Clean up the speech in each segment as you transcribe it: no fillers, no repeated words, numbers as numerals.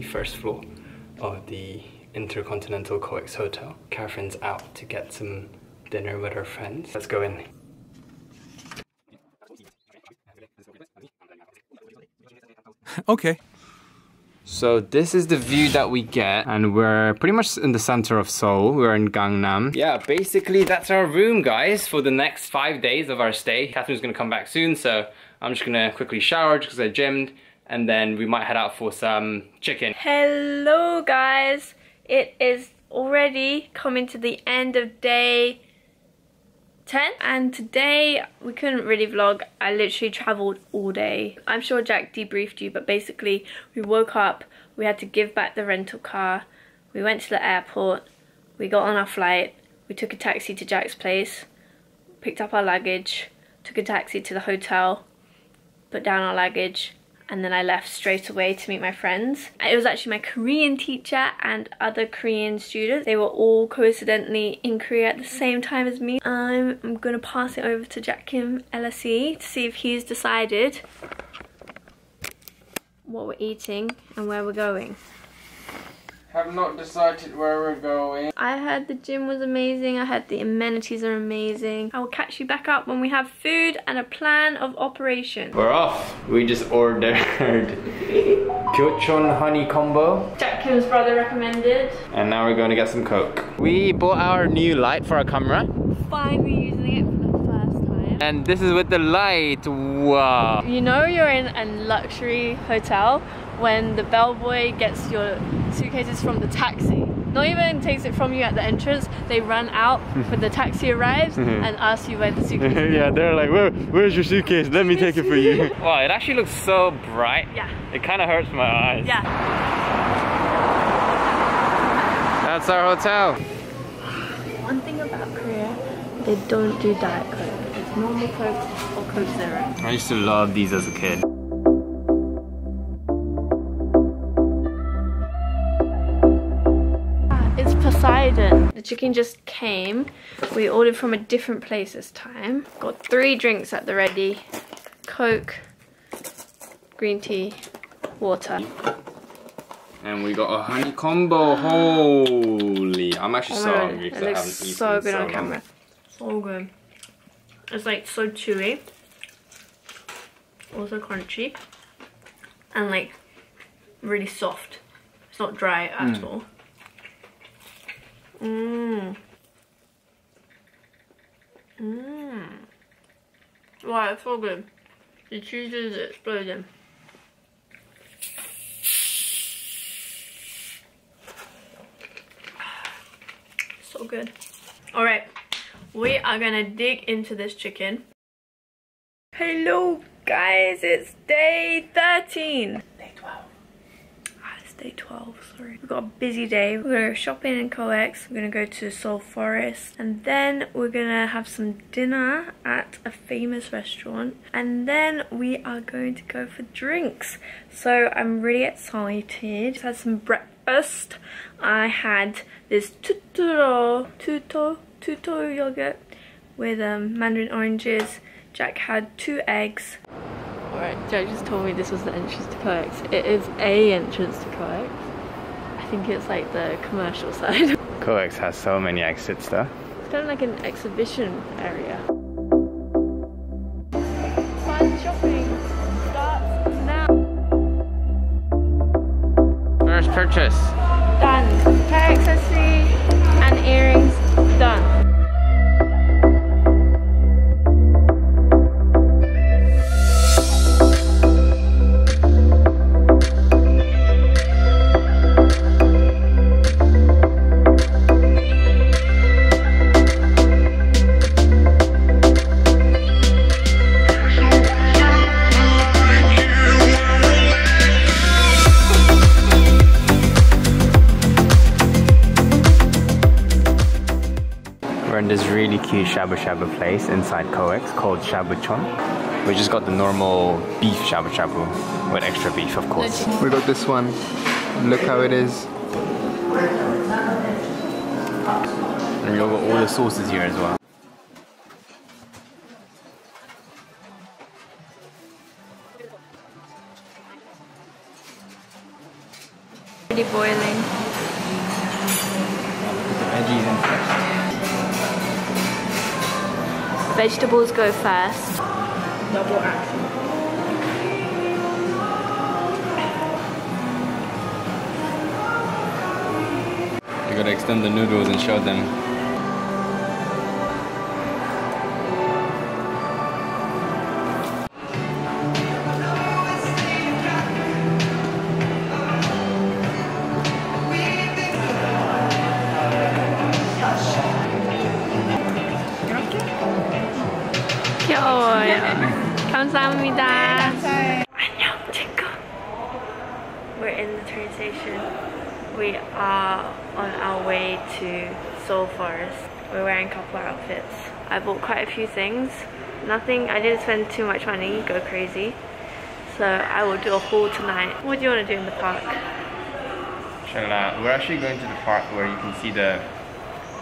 21st floor of the Intercontinental Coex Hotel. Catherine's out to get some dinner with her friends. Let's go in. Okay. So this is the view that we get, and we're pretty much in the center of Seoul. We're in Gangnam. Yeah, basically that's our room, guys, for the next 5 days of our stay. Catherine's gonna come back soon, so I'm just gonna quickly shower just because I gymmed, and then we might head out for some chicken. Hello, guys. It is already coming to the end of day 10, and today we couldn't really vlog. I literally traveled all day. I'm sure Jack debriefed you, but basically we woke up, we had to give back the rental car, we went to the airport, we got on our flight, we took a taxi to Jack's place, picked up our luggage, took a taxi to the hotel, put down our luggage, and then I left straight away to meet my friends. It was actually my Korean teacher and other Korean students. They were all coincidentally in Korea at the same time as me. I'm gonna pass it over to Jack Kim, LSE, to see if he's decided what we're eating and where we're going. Have not decided where we're going. I heard the gym was amazing. I heard the amenities are amazing. I will catch you back up when we have food and a plan of operation. We're off. We just ordered Kyocheon honey combo. Jack Kim's brother recommended. And now we're going to get some Coke. We bought our new light for our camera. Finally using it for the first time. And this is with the light. Wow. You know you're in a luxury hotel when the bellboy gets your suitcases from the taxi. Not even takes it from you at the entrance, they run out when the taxi arrives and ask you where the suitcase is. Yeah, they're like, where's your suitcase? Let me take it for you. Wow, it actually looks so bright. Yeah. It kind of hurts my eyes. Yeah. That's our hotel. One thing about Korea, they don't do Diet Coke. It's normal Coke or Coke Zero. I used to love these as a kid. The chicken just came. We ordered from a different place this time. Got 3 drinks at the ready. Coke, green tea, water. And we got a honey combo. Holy. I'm actually so hungry because I haven't eaten so good on camera. So good. It's like so chewy. Also crunchy. And like really soft. It's not dry at all. Wow, it's so good. The cheese is exploding. So good. Alright, we are gonna dig into this chicken. Hello guys, it's day 13. Day 12. Day 12, sorry. We've got a busy day. We're gonna go shopping in Coex. We're gonna go to Seoul Forest. And then we're gonna have some dinner at a famous restaurant. And then we are going to go for drinks. So I'm really excited. Just had some breakfast. I had this tutto yogurt with mandarin oranges. Jack had 2 eggs. Alright, Jack just told me this was the entrance to Coex. It is a entrance to Coex. I think it's like the commercial side. Coex has so many exits though. It's kind of like an exhibition area. Fun shopping starts now. First purchase. Done. Hair accessory and earrings. Done. This really cute shabu shabu place inside Coex called Shabuchon. We just got the normal beef shabu shabu with extra beef, of course. We got this one. Look how it is. And we got all the sauces here as well. Pretty boiling. The veggies in first. Vegetables go first. Double action. I gotta extend the noodles and show them. We're in the train station. We are on our way to Seoul Forest. We're wearing couple outfits. I bought quite a few things. Nothing, I didn't spend too much money, go crazy. So I will do a haul tonight. What do you want to do in the park? Inshallah, we're actually going to the park where you can see the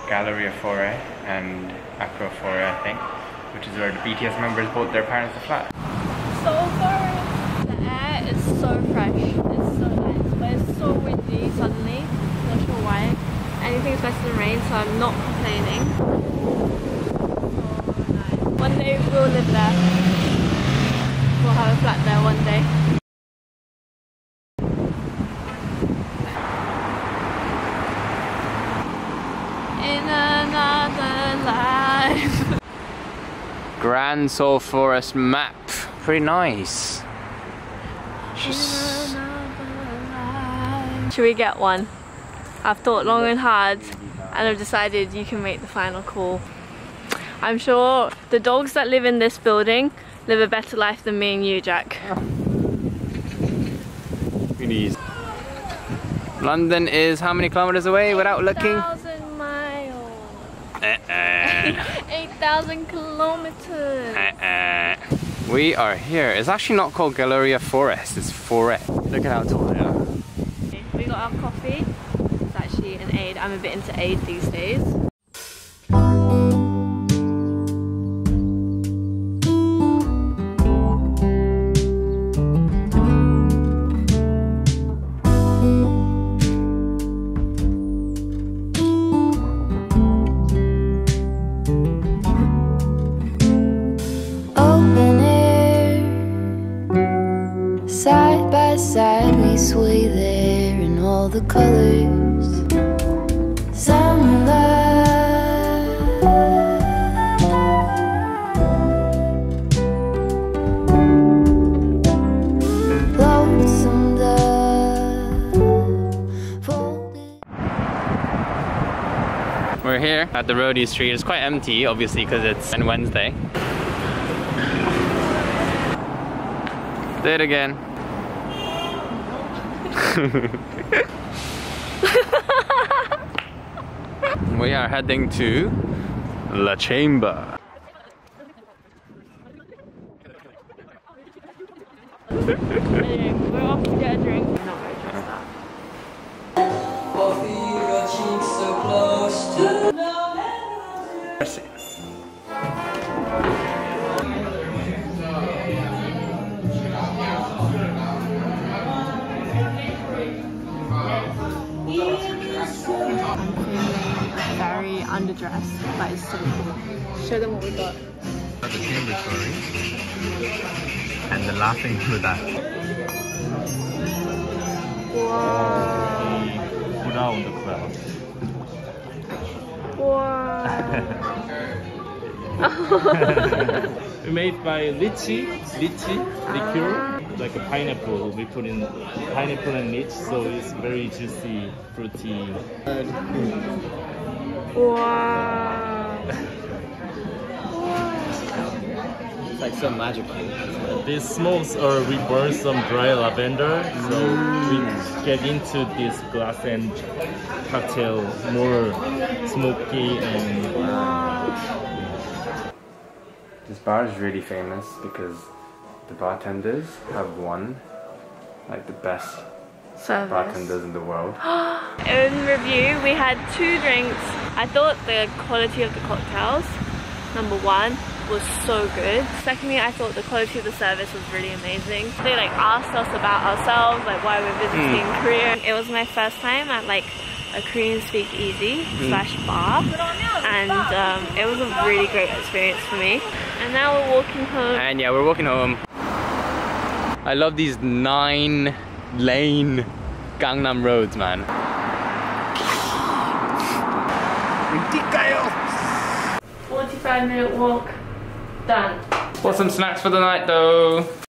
Galleria Foret and Acro Foret, I think, which is where the BTS members bought their parents a flat. Seoul Forest. The air is so fresh, it's so nice, but it's so windy suddenly, not sure why. Anything's better than rain, so I'm not complaining. So nice. One day we'll live there. We'll have a flat there one day. In another life. Grand Seoul Forest map. Pretty nice. Should we get one? I've thought long and hard and I've decided you can make the final call. I'm sure the dogs that live in this building live a better life than me and you, Jack. Pretty easy. London is how many kilometers away without looking? 8,000 miles. 8,000 kilometers. We are here. It's actually not called Galleria Forest, it's Foret. Look at how tall they are. We got our coffee. It's actually an aid. I'm a bit into aid these days. The colors, some love, lonesome love. We're here at the Rodeo street. It's quite empty, obviously, because it's on Wednesday. Did it again. We are heading to Le Chamber. Anyway, we're off to get a drink. I'm not very dressed up. That's it. Very underdressed, but it's so cool. Show them what we got. The Chamber story and the laughing Buddha. Wow. Buddha on the cloud. Wow. Made by lychee liqueur, like a pineapple. We put in pineapple and lychee, so it's very juicy, fruity. Wow! It's like some magic. These smokes are, we burn some dry lavender, so we get into this glass and cocktail more smoky and. Wow. This bar is really famous because the bartenders have won like the best service. Bartenders in the world. In review, we had two drinks. I thought the quality of the cocktails, number one, was so good. Secondly, I thought the quality of the service was really amazing. They like asked us about ourselves, like why we're visiting Korea. It was my first time at like a Korean speakeasy slash bar, and it was a really great experience for me. And now we're walking home. And yeah, we're walking home. I love these 9-lane Gangnam roads, man. Minute walk done. Bought some snacks for the night though.